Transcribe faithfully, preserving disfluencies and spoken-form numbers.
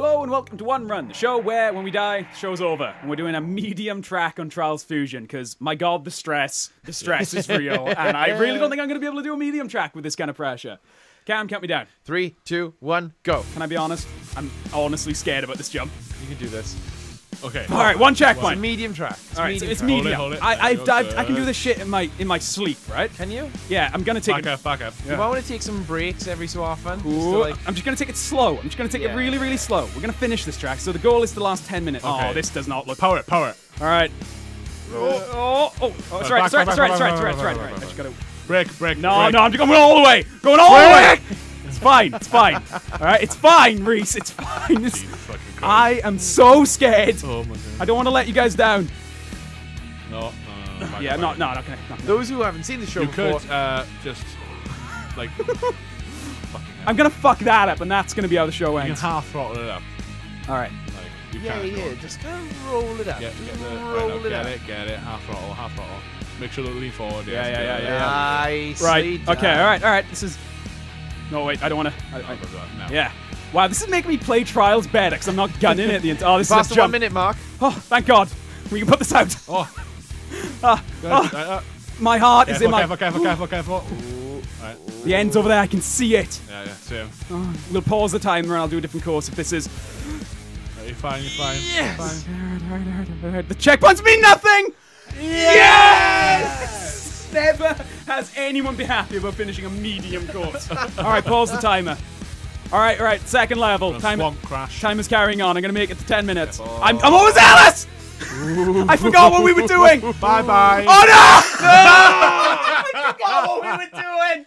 Hello and welcome to One Run, the show where, when we die, the show's over. And we're doing a medium track on Trials Fusion, because, my god, the stress. The stress is real, and I really don't think I'm going to be able to do a medium track with this kind of pressure. Cam, count me down. Three, two, one, go. Can I be honest? I'm honestly scared about this jump. You can do this. Okay. All right, one checkpoint. It's medium track. All right, it's medium. Hold it, hold it. I, I've, I've, I can do this shit in my in my sleep, right? Can you? Yeah, I'm gonna take. Back up, back up. Yeah. You might want to take some breaks every so often. Ooh, like... I'm just gonna take it slow. I'm just gonna take yeah. it really, really slow. We're gonna finish this track. So the goal is the last ten minutes. Okay. Oh, this does not look. Power it, power it. All right. Oh, oh, oh. It's right, it's right, it's right, it's right, it's right, it's right, right. I just gotta. Break, break. No, break. no, I'm going all the way. Going all break. the way. It's fine. It's fine. All right, it's fine, Reese. It's fine. It's I am so scared. Oh my god. I don't want to let you guys down. No. no, no yeah, not, no, not gonna. Not, Those who haven't seen the show you before, could, uh, just like. I'm gonna fuck that up, and that's gonna be how the show ends. You can half throttle it up. All right. Like, you yeah, yeah. Just kind of roll it up. Yeah, get the, roll right, it get up. Get it, get it. Half throttle, half throttle. Make sure to lean forward. Yeah, yeah, yeah, yeah. yeah. Nice. Right. Done. Okay. All right. All right. This is. No, wait. I don't want to. No. Yeah. Wow. This is making me play Trials better because I'm not gunning it the entire. Oh, this Past is a jump. one minute mark. Oh, thank God. We can put this out. Oh. ah, ah. My heart yeah, is in careful, my. Careful, careful, careful, careful. Right. The end's over there. I can see it. Yeah, yeah. See him. Oh, we'll pause the timer and I'll do a different course if this is. Right, you're fine. You're fine. Yes. You're fine. All right, all right, all right, all right. The checkpoints mean nothing. Yes! yes! Never has anyone been happy about finishing a medium course. Alright, pause the timer. Alright, alright, second level. Time crash. Timer's carrying on. I'm gonna make it to ten minutes. Oh. I'm, I'm overzealous! I forgot what we were doing! Bye bye. Oh no! No! I forgot what we were doing!